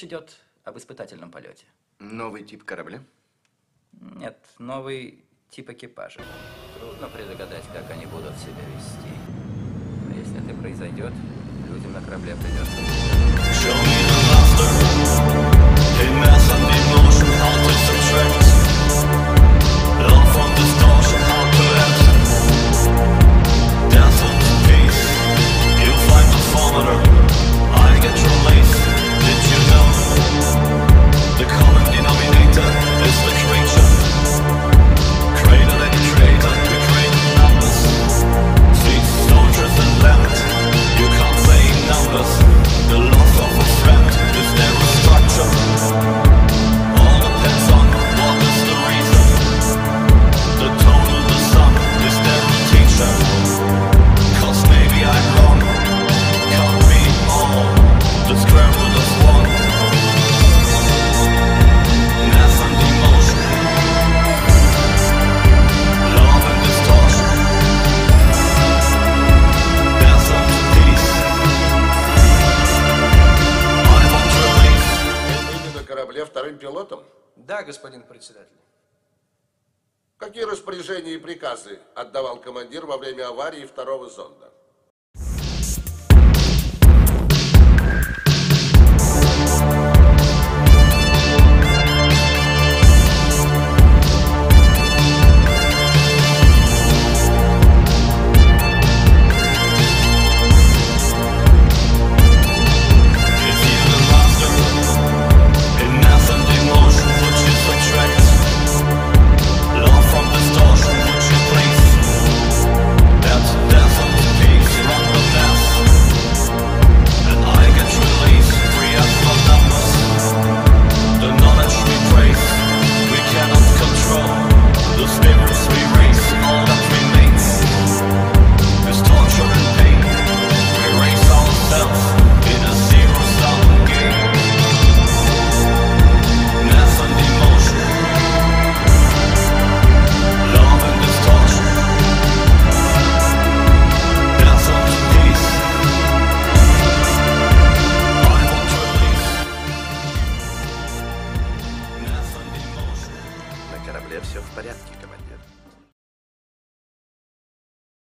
Речь идет об испытательном полете. Новый тип корабля? Нет, новый тип экипажа. Трудно предугадать, как они будут себя вести. Но если это произойдет, людям на корабле придется. Пилотом? Да, господин председатель. Какие распоряжения и приказы отдавал командир во время аварии второго зонда?